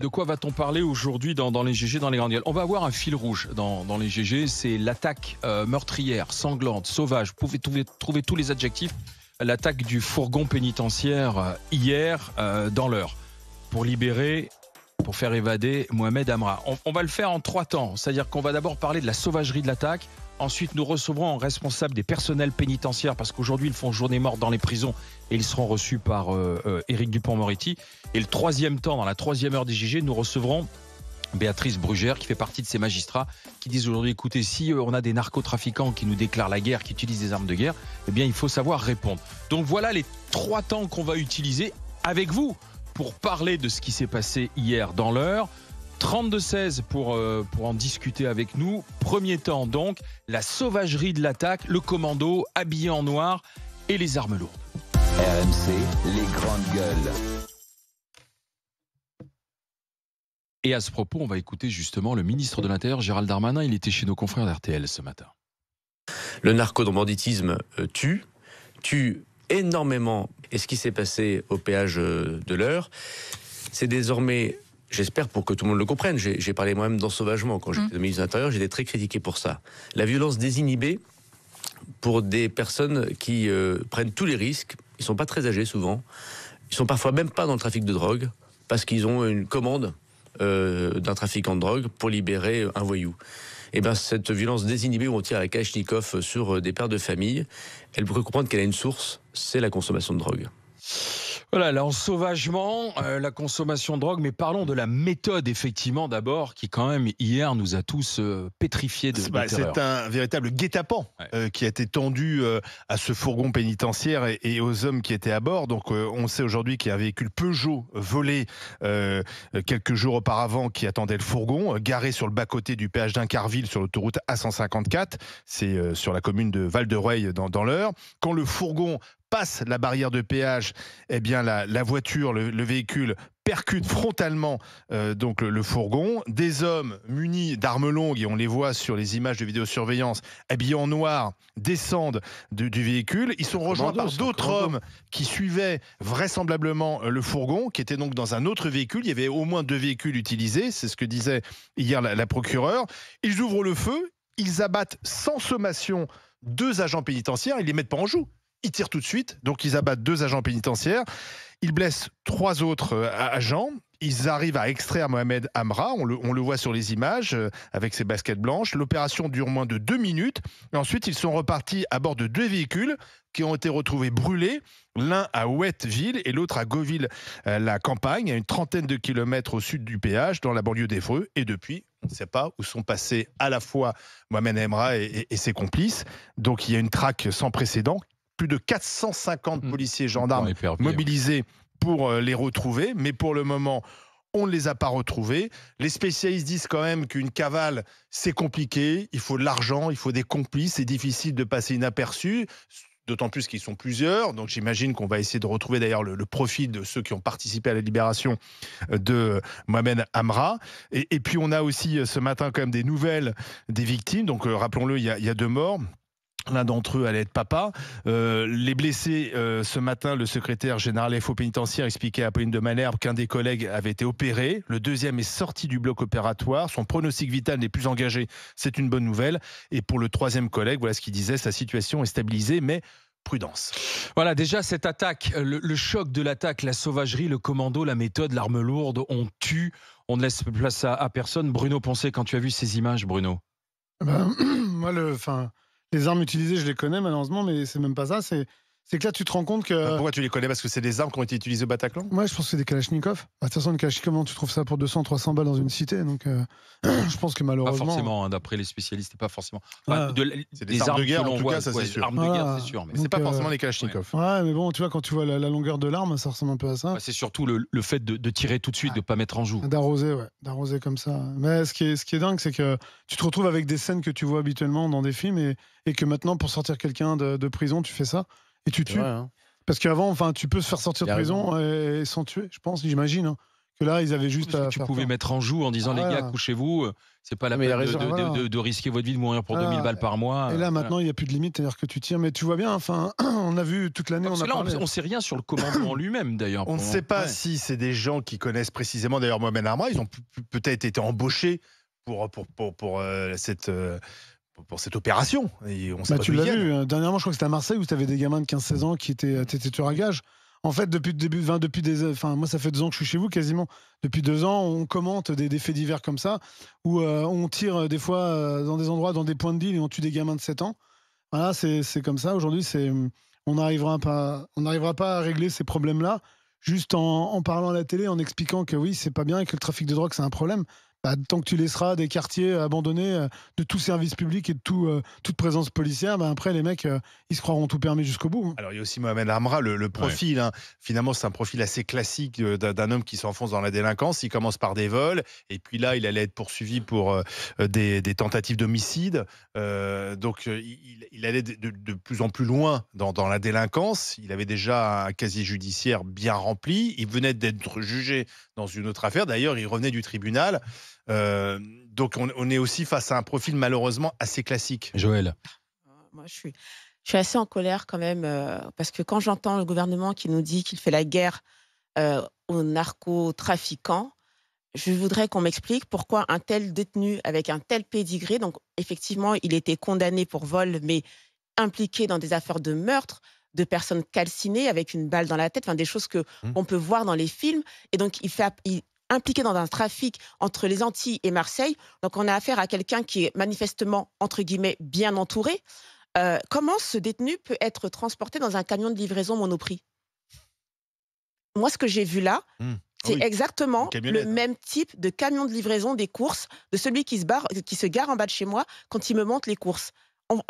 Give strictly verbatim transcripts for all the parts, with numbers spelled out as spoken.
De quoi va-t-on parler aujourd'hui dans, dans les G G, dans les Grandes Gueules ? On va avoir un fil rouge dans, dans les G G, c'est l'attaque euh, meurtrière, sanglante, sauvage. Vous pouvez trouver, trouver tous les adjectifs. L'attaque du fourgon pénitentiaire euh, hier euh, dans l'Eure pour libérer, pour faire évader Mohamed Amra. On, on va le faire en trois temps, c'est-à-dire qu'on va d'abord parler de la sauvagerie de l'attaque. Ensuite, nous recevrons un responsable des personnels pénitentiaires parce qu'aujourd'hui, ils font journée morte dans les prisons et ils seront reçus par euh, euh, Éric Dupont-Moretti. Et le troisième temps, dans la troisième heure des G G, nous recevrons Béatrice Brugère qui fait partie de ces magistrats qui disent aujourd'hui, écoutez, si on a des narcotrafiquants qui nous déclarent la guerre, qui utilisent des armes de guerre, eh bien, il faut savoir répondre. Donc voilà les trois temps qu'on va utiliser avec vous pour parler de ce qui s'est passé hier dans l'Eure. trente-deux seize pour, euh, pour en discuter avec nous. Premier temps donc, la sauvagerie de l'attaque, le commando habillé en noir et les armes lourdes. R M C, les Grandes Gueules. Et à ce propos, on va écouter justement le ministre de l'Intérieur, Gérald Darmanin. Il était chez nos confrères d'R T L ce matin. Le narco-banditisme tue, tue énormément. Et ce qui s'est passé au péage de l'Eure, c'est désormais... J'espère pour que tout le monde le comprenne. J'ai, j'ai parlé moi-même d'ensauvagement quand j'étais mmh. ministre de l'Intérieur. J'étais très critiqué pour ça. La violence désinhibée pour des personnes qui euh, prennent tous les risques. Ils ne sont pas très âgés souvent. Ils ne sont parfois même pas dans le trafic de drogue parce qu'ils ont une commande euh, d'un trafiquant de drogue pour libérer un voyou. Et bien cette violence désinhibée où on tire à la Kalachnikov sur des pères de famille, elle pourrait comprendre qu'elle a une source, c'est la consommation de drogue. Voilà, l'ensauvagement, euh, la consommation de drogue, mais parlons de la méthode, effectivement, d'abord, qui quand même, hier, nous a tous euh, pétrifiés de, bah, de terreur. C'est un véritable guet-apens ouais. euh, qui a été tendu euh, à ce fourgon pénitentiaire et, et aux hommes qui étaient à bord. Donc, euh, on sait aujourd'hui qu'il y a un véhicule Peugeot volé euh, quelques jours auparavant qui attendait le fourgon, euh, garé sur le bas-côté du péage d'Incarville sur l'autoroute A cent cinquante-quatre. C'est euh, sur la commune de Val-de-Rueil dans, dans l'Eure. Quand le fourgon passe la barrière de péage, eh bien la, la voiture, le, le véhicule percute frontalement euh, donc le, le fourgon. Des hommes munis d'armes longues, et on les voit sur les images de vidéosurveillance, habillés en noir, descendent de, du véhicule. Ils sont rejoints par d'autres hommes qui suivaient vraisemblablement le fourgon, qui était donc dans un autre véhicule. Il y avait au moins deux véhicules utilisés, c'est ce que disait hier la, la procureure. Ils ouvrent le feu, ils abattent sans sommation deux agents pénitentiaires, ils ne les mettent pas en joue. Ils tirent tout de suite, donc ils abattent deux agents pénitentiaires. Ils blessent trois autres euh, agents. Ils arrivent à extraire Mohamed Amra, on le, on le voit sur les images, euh, avec ses baskets blanches. L'opération dure moins de deux minutes. Et ensuite, ils sont repartis à bord de deux véhicules qui ont été retrouvés brûlés, l'un à Ouetteville et l'autre à Gauville-la-Campagne, à une trentaine de kilomètres au sud du péage, dans la banlieue d'Évreux. Et depuis, on ne sait pas où sont passés à la fois Mohamed Amra et, et, et ses complices. Donc il y a une traque sans précédent. Plus de quatre cent cinquante mmh. policiers et gendarmes P R P, mobilisés ouais. pour euh, les retrouver. Mais pour le moment, on ne les a pas retrouvés. Les spécialistes disent quand même qu'une cavale, c'est compliqué. Il faut de l'argent, il faut des complices. C'est difficile de passer inaperçu, d'autant plus qu'ils sont plusieurs. Donc j'imagine qu'on va essayer de retrouver d'ailleurs le, le profil de ceux qui ont participé à la libération de Mohamed Amra. Et, et puis on a aussi ce matin quand même des nouvelles des victimes. Donc euh, rappelons-le, il y, y a deux morts. L'un d'entre eux allait être papa. Euh, les blessés, euh, ce matin, le secrétaire général F O pénitentiaire expliquait à Pauline de Malherbe qu'un des collègues avait été opéré. Le deuxième est sorti du bloc opératoire. Son pronostic vital n'est plus engagé. C'est une bonne nouvelle. Et pour le troisième collègue, voilà ce qu'il disait, sa situation est stabilisée, mais prudence. Voilà, déjà cette attaque, le, le choc de l'attaque, la sauvagerie, le commando, la méthode, l'arme lourde, on tue, on ne laisse place à, à personne. Bruno Poncet, quand tu as vu ces images, Bruno ben, moi, le... Fin... Les armes utilisées, je les connais malheureusement, mais c'est même pas ça. C'est, c'est que là, tu te rends compte que... Pourquoi tu les connais ? Parce que c'est des armes qui ont été utilisées au Bataclan ? Moi, ouais, je pense que c'est des Kalachnikov. Bah, de toute façon, une Kalachnikov, tu trouves ça pour deux cents, trois cents balles dans une cité. Donc, euh, je pense que malheureusement... Pas forcément, hein, d'après les spécialistes, pas forcément. Enfin, de, c'est des, des armes de guerre, en tout cas, ça ouais, c'est sûr. Armes de voilà. guerre, c'est sûr. Mais donc, c'est pas euh, forcément les Kalachnikov. Ouais. ouais, mais bon, tu vois, quand tu vois la, la longueur de l'arme, ça ressemble un peu à ça. Bah, c'est surtout le, le fait de, de tirer tout de suite, ah, de pas mettre en joue. D'arroser, ouais. D'arroser comme ça. Mais ce qui est, ce qui est dingue, c'est que tu te retrouves avec des scènes que tu vois habituellement dans des films et, et que maintenant, pour sortir quelqu'un de, de prison, tu fais ça. Et tu tues. Vrai, hein. Parce qu'avant, enfin, tu peux se faire sortir de prison et, et sans tuer, je pense, j'imagine. Hein. Que là, ils avaient juste. Parce à que tu pouvais peur. Mettre en joue en disant ah, les voilà. gars, couchez-vous, c'est pas la mais peine de, de, voilà. de, de risquer votre vie de mourir pour ah, deux mille balles par mois. Et là, maintenant, voilà. il n'y a plus de limite, c'est-à-dire que tu tires, mais tu vois bien, enfin, on a vu toute l'année. Parce on a là, parlé. On ne sait rien sur le commandement lui-même, d'ailleurs. On ne sait pas ouais. si c'est des gens qui connaissent précisément, d'ailleurs, Mohamed Amra, ils ont peut-être été embauchés pour, pour, pour, pour euh, cette. Euh, pour cette opération. Et on bah, tu l'as vu, hein. dernièrement, je crois que c'était à Marseille où tu avais des gamins de quinze seize ans qui étaient tueurs à gages. En fait, depuis le début, enfin, depuis des, enfin, moi, ça fait deux ans que je suis chez vous, quasiment. Depuis deux ans, on commente des, des faits divers comme ça, où euh, on tire des fois euh, dans des endroits, dans des points de deal, et on tue des gamins de sept ans. Voilà, c'est comme ça. Aujourd'hui, on n'arrivera pas, on n'arrivera pas à régler ces problèmes-là, juste en, en parlant à la télé, en expliquant que oui, c'est pas bien et que le trafic de drogue, c'est un problème. Bah, tant que tu laisseras des quartiers abandonnés euh, de tout service public et de tout, euh, toute présence policière, bah après les mecs, euh, ils se croiront tout permis jusqu'au bout. Hein. Alors il y a aussi Mohamed Amra, le, le profil. Ouais. Hein. Finalement, c'est un profil assez classique d'un homme qui s'enfonce dans la délinquance. Il commence par des vols, et puis là, il allait être poursuivi pour euh, des, des tentatives d'homicide. Euh, donc il, il allait de, de, de plus en plus loin dans, dans la délinquance. Il avait déjà un casier judiciaire bien rempli. Il venait d'être jugé dans une autre affaire. D'ailleurs, il revenait du tribunal. Euh, donc on, on est aussi face à un profil malheureusement assez classique. Joël. Moi, je suis, je suis assez en colère quand même, euh, parce que quand j'entends le gouvernement qui nous dit qu'il fait la guerre euh, aux narcotrafiquants, je voudrais qu'on m'explique pourquoi un tel détenu avec un tel pédigré, donc effectivement il était condamné pour vol mais impliqué dans des affaires de meurtre, de personnes calcinées avec une balle dans la tête, enfin, des choses que mmh. on peut voir dans les films, et donc il fait... Il, impliqué dans un trafic entre les Antilles et Marseille. Donc on a affaire à quelqu'un qui est manifestement, entre guillemets, bien entouré. Euh, comment ce détenu peut être transporté dans un camion de livraison Monoprix? Moi, ce que j'ai vu là, mmh. c'est oui. exactement le même type de camion de livraison des courses, de celui qui se, barre, qui se gare en bas de chez moi quand il me monte les courses.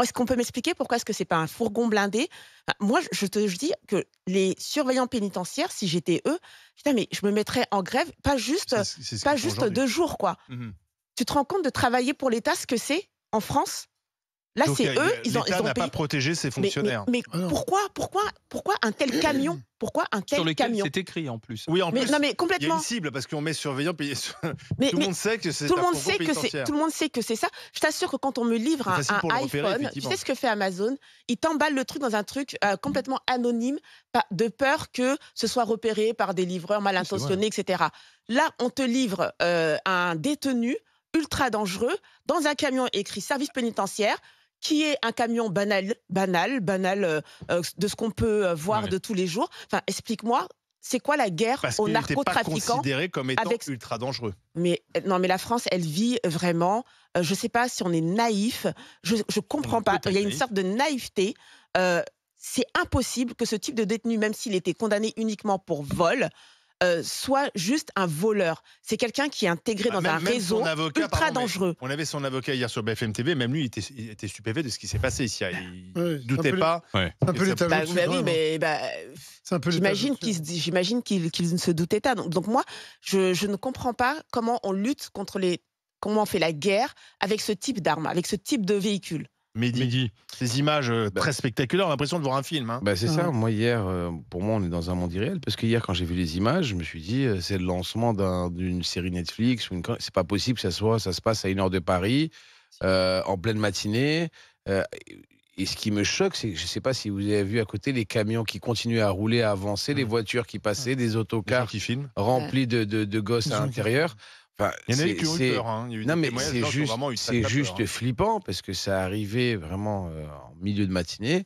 Est-ce qu'on peut m'expliquer pourquoi est-ce que ce n'est pas un fourgon blindé? Moi, je te je dis que les surveillants pénitentiaires, si j'étais eux, putain, mais je me mettrais en grève, pas juste, c'est, c'est ce pas juste deux jours, quoi. Mm-hmm. Tu te rends compte de travailler pour l'État, ce que c'est en France? Là, c'est eux, ils ont payé. L'État n'a pas protégé ses fonctionnaires. Mais, mais, mais oh pourquoi, pourquoi, pourquoi un tel camion? Pourquoi un tel Sur lequel camion c'est écrit en plus. Oui, en mais, plus. Non, mais complètement. Il y a une cible parce qu'on met surveillant. Puis... mais, tout le monde sait que c'est tout, tout le monde sait que c'est ça. Je t'assure que quand on me livre un, un repérer, iPhone, tu sais ce que fait Amazon? Il t'emballe le truc dans un truc euh, complètement anonyme, de peur que ce soit repéré par des livreurs mal intentionnés, et cetera. Là, on te livre euh, un détenu ultra dangereux dans un camion écrit service pénitentiaire, qui est un camion banal, banal, banal euh, de ce qu'on peut voir ouais. de tous les jours. Enfin, explique-moi, c'est quoi la guerre Parce aux narcotrafiquants? Parce qu'il n'était pas considéré comme étant avec... ultra dangereux. Mais non, mais la France, elle vit vraiment. Euh, je ne sais pas si on est naïf. Je ne comprends pas. Il y a une sorte de naïveté. Euh, c'est impossible que ce type de détenu, même s'il était condamné uniquement pour vol, Euh, soit juste un voleur. C'est quelqu'un qui est intégré ah, dans même, un même réseau avocat, ultra pardon, dangereux. On avait son avocat hier sur B F M T V, même lui, il était, il était stupéfait de ce qui s'est passé ici. Il ne oui, doutait pas. Ouais. C'est un peu l'état bah, bah, oui, mais bah, j'imagine qu'il qu qu ne se doutait pas. Donc, donc moi, je, je ne comprends pas comment on lutte contre les... comment on fait la guerre avec ce type d'armes, avec ce type de véhicule. Mehdi, ces images très spectaculaires, on a l'impression de voir un film. Hein. Bah c'est ça, moi hier, pour moi on est dans un monde irréel, parce que hier quand j'ai vu les images, je me suis dit, c'est le lancement d'une un, série Netflix, une... c'est pas possible que ça, soit, ça se passe à une heure de Paris, euh, en pleine matinée, euh, et ce qui me choque, c'est que je sais pas si vous avez vu à côté les camions qui continuaient à rouler, à avancer, mmh. les voitures qui passaient, des autocars qui filment. remplis de, de, de gosses à l'intérieur. Enfin, il y en a eu qui ont eu peur, hein. Non mais c'est juste, c'est juste hein. flippant parce que ça arrivait vraiment euh, en milieu de matinée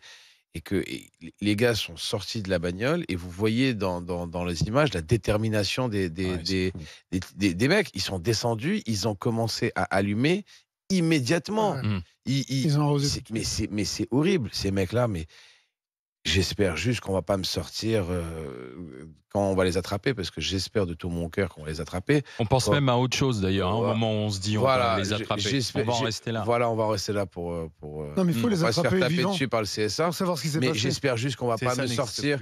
et que et les gars sont sortis de la bagnole et vous voyez dans, dans, dans les images la détermination des des, ouais, des, des, des, des mecs. Ils sont descendus, ils ont commencé à allumer immédiatement. Ouais. Ils, ils, ils ont osé. Mais c'est mais c'est horrible ces mecs là, mais. J'espère juste qu'on ne va pas me sortir euh, quand on va les attraper, parce que j'espère de tout mon cœur qu'on va les attraper. On pense Quoi. même à autre chose d'ailleurs, hein, au moment où on se dit on voilà, va les attraper. On va en rester là. Voilà, on va rester là pour ne pas se faire taper vivant. dessus par le C S A. Pour savoir ce qui s'est passé. Mais j'espère juste qu'on ne va pas me sortir...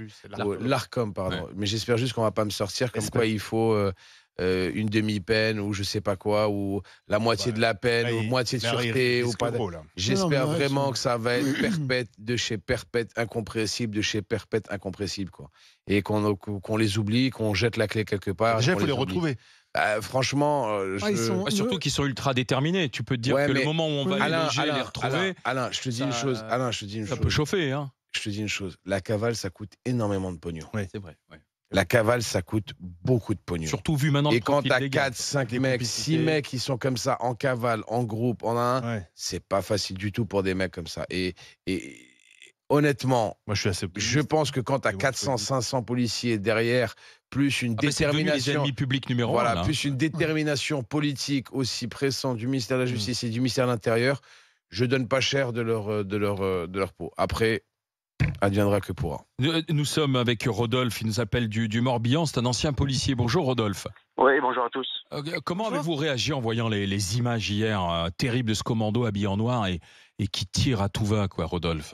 L'Arcom, pardon. Ouais. Mais j'espère juste qu'on ne va pas me sortir comme quoi il faut... Euh, euh, une demi-peine ou je sais pas quoi, ou la moitié bah, de la peine, là, ou il, moitié de sûreté. Ou pas de... J'espère vraiment que ça va être perpète de chez perpète incompréhensible, de chez perpète incompréhensible, quoi. Et qu'on qu'on les oublie, qu'on jette la clé quelque part. Déjà, il faut les, les retrouver. Euh, franchement, euh, ah, je... sont... ah, surtout qu'ils sont ultra déterminés. Tu peux te dire ouais, que le moment où on va Alain, les loger, Alain, les retrouver, Alain, Alain, je te dis ça, une chose. Alain, je te dis une ça chose. Peut chauffer, hein. Je te dis une chose. La cavale, ça coûte énormément de pognon. Oui, c'est vrai. Ouais. La cavale, ça coûte beaucoup de pognon. Surtout vu maintenant. Et quand t'as quatre, cinq mecs, six mecs qui sont comme ça en cavale, en groupe, en un, ouais. c'est pas facile du tout pour des mecs comme ça. Et, et honnêtement, moi je suis assez optimiste. Je pense que quand t'as quatre cents, cinq cents policiers derrière. Plus une ah bah détermination, numéro voilà, un, plus une détermination politique aussi pressante du ministère de la Justice mmh. et du ministère de l'Intérieur, je donne pas cher de leur de leur de leur peau. Après, adviendra que pourra. Nous, nous sommes avec Rodolphe, il nous appelle du, du Morbihan, c'est un ancien policier. Bonjour Rodolphe. Oui, bonjour à tous. Euh, comment avez-vous réagi en voyant les, les images hier euh, terribles de ce commando habillé en noir et, et qui tire à tout va, quoi, Rodolphe?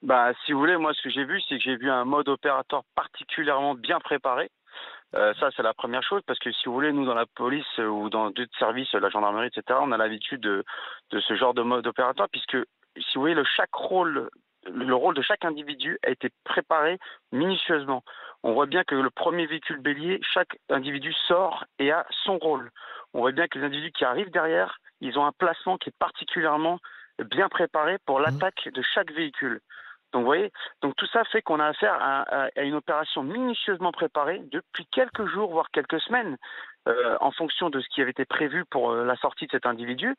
Bah, si vous voulez, moi, ce que j'ai vu, c'est que j'ai vu un mode opératoire particulièrement bien préparé. Euh, ça, c'est la première chose, parce que si vous voulez, nous, dans la police ou dans d'autres services, la gendarmerie, et cetera, on a l'habitude de, de ce genre de mode opératoire, puisque, si vous voulez, le, chaque rôle, le rôle de chaque individu a été préparé minutieusement. On voit bien que le premier véhicule bélier, chaque individu sort et a son rôle. On voit bien que les individus qui arrivent derrière, ils ont un placement qui est particulièrement bien préparé pour l'attaque de chaque véhicule. Donc, vous voyez, donc tout ça fait qu'on a affaire à, à, à une opération minutieusement préparée depuis quelques jours, voire quelques semaines, euh, en fonction de ce qui avait été prévu pour euh, la sortie de cet individu.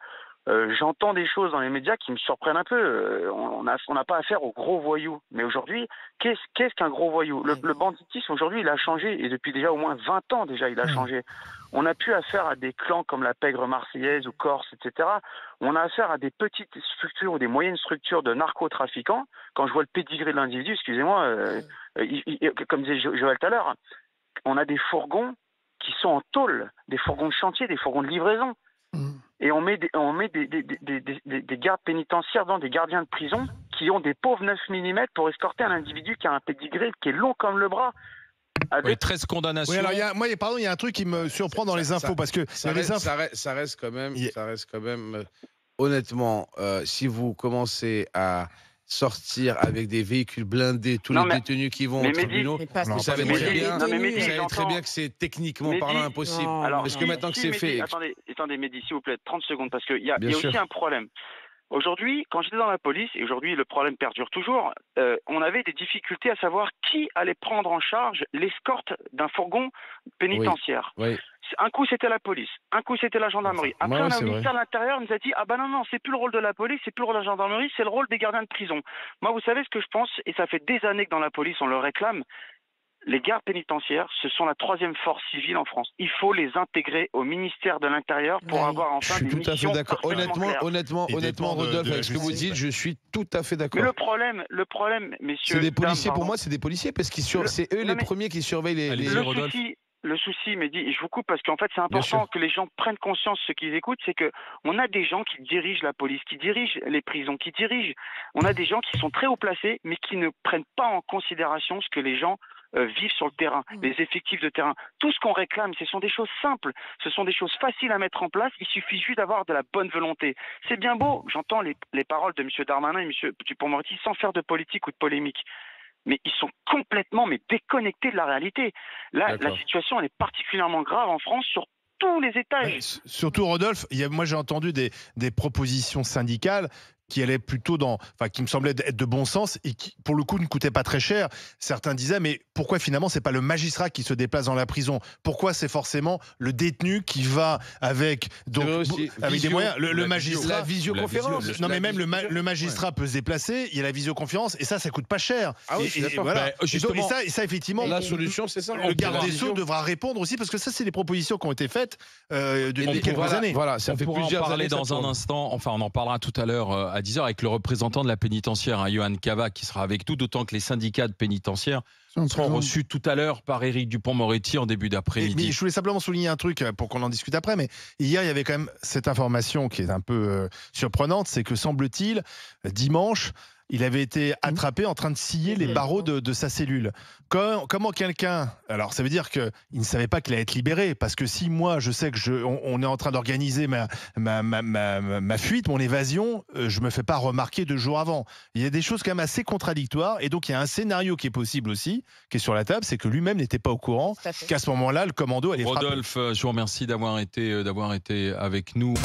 Euh, J'entends des choses dans les médias qui me surprennent un peu. Euh, on n'a on n'a pas affaire aux gros voyous. Mais aujourd'hui, qu'est-ce qu'est-ce qu'un gros voyou? Le, le banditisme, aujourd'hui, il a changé. Et depuis déjà au moins vingt ans, déjà, il a changé. On n'a plus affaire à des clans comme la pègre marseillaise ou corse, et cetera. On a affaire à des petites structures ou des moyennes structures de narcotrafiquants. Quand je vois le pédigré de l'individu, excusez-moi, euh, euh, comme disait Joël tout à l'heure, on a des fourgons qui sont en tôle, des fourgons de chantier, des fourgons de livraison. Et on met, des, on met des, des, des, des, des gardes pénitentiaires, dans des gardiens de prison qui ont des pauvres neuf millimètres pour escorter un individu qui a un pédigré qui est long comme le bras. Avec... Oui, treize condamnations. Oui, alors, y a, moi, pardon, il y a un truc qui me surprend dans ça, les infos. Ça, parce que ça, reste, les infos... Ça, reste, ça reste quand même, yeah. ça reste quand même euh, honnêtement, euh, si vous commencez à sortir avec des véhicules blindés, tous non, les mais, détenus qui vont au tribunal, vous savez très bien, non, mais Mehdi, vous très bien que c'est techniquement Mehdi, parlant impossible. Non, parce que Mehdi, maintenant que si, c'est fait... Attendez, attendez Mehdi, s'il vous plaît, trente secondes, parce qu'il y a, y a aussi un problème. Aujourd'hui, quand j'étais dans la police, et aujourd'hui le problème perdure toujours, euh, on avait des difficultés à savoir qui allait prendre en charge l'escorte d'un fourgon pénitentiaire. Oui, oui. Un coup c'était la police, un coup c'était la gendarmerie. Après, ouais, le ministère de l'Intérieur nous a dit « Ah ben non, non, c'est plus le rôle de la police, c'est plus le rôle de la gendarmerie, c'est le rôle des gardiens de prison. » Moi, vous savez ce que je pense, et ça fait des années que dans la police, on le réclame, les gardes pénitentiaires, ce sont la troisième force civile en France. Il faut les intégrer au ministère de l'Intérieur pour oui. avoir enfin des missions. Je suis tout à fait d'accord. Honnêtement, honnêtement, honnêtement, Rodolphe, de, de, avec ce que vous dites, je suis tout à fait d'accord. Mais le problème, le problème, messieurs, c'est des policiers. Dame, pour moi, c'est des policiers parce qu'ils sur... c'est eux non, les mais... premiers qui surveillent les. les... Le souci, le souci, Mehdi, et je vous coupe parce qu'en fait, c'est important que les gens prennent conscience de ce qu'ils écoutent, c'est que on a des gens qui dirigent la police, qui dirigent les prisons, qui dirigent. On a des gens qui sont très haut placés, mais qui ne prennent pas en considération ce que les gens Euh, vivent sur le terrain, les effectifs de terrain. Tout ce qu'on réclame, ce sont des choses simples, ce sont des choses faciles à mettre en place, il suffit juste d'avoir de la bonne volonté. C'est bien beau, j'entends les, les paroles de M. Darmanin et M. Dupont-Moretti sans faire de politique ou de polémique. Mais ils sont complètement mais déconnectés de la réalité. Là, la situation elle est particulièrement grave en France sur tous les étages. Mais, surtout Rodolphe, y a, moi j'ai entendu des, des propositions syndicales qui allaient plutôt dans, enfin qui me semblaient être de bon sens et qui, pour le coup, ne coûtaient pas très cher. Certains disaient, mais pourquoi finalement c'est pas le magistrat qui se déplace dans la prison? Pourquoi c'est forcément le détenu qui va avec donc aussi, avec visio, des moyens le, le magistrat, la visioconférence. La visio, le, non mais même le, ma, le magistrat ouais. peut se déplacer. Il y a la visioconférence et ça, ça coûte pas cher. Ah oui, et, et, voilà. bah, justement, et ça, et ça effectivement, la solution c'est ça. Le garde des Sceaux devra répondre aussi parce que ça, c'est des propositions qui ont été faites euh, depuis quelques voilà, années. Voilà, ça on fait plusieurs en parler années, dans un instant. Enfin, on en parlera tout à l'heure. Euh, à dix heures avec le représentant de la pénitentiaire, hein, Johan Cava, qui sera avec nous, d'autant que les syndicats de pénitentiaires seront reçus tout à l'heure par Éric Dupont-Moretti en début d'après-midi. Je voulais simplement souligner un truc pour qu'on en discute après, mais hier, il y avait quand même cette information qui est un peu euh, surprenante, c'est que semble-t-il, dimanche, il avait été attrapé en train de scier les barreaux de, de sa cellule. Quand, comment quelqu'un... Alors, ça veut dire qu'il ne savait pas qu'il allait être libéré, parce que si moi, je sais que je, on, on est en train d'organiser ma, ma, ma, ma, ma fuite, mon évasion, je ne me fais pas remarquer deux jours avant. Il y a des choses quand même assez contradictoires, et donc il y a un scénario qui est possible aussi, qui est sur la table, c'est que lui-même n'était pas au courant, qu'à ce moment-là, le commando allait frapper. Rodolphe, je vous remercie d'avoir été, d'avoir été avec nous.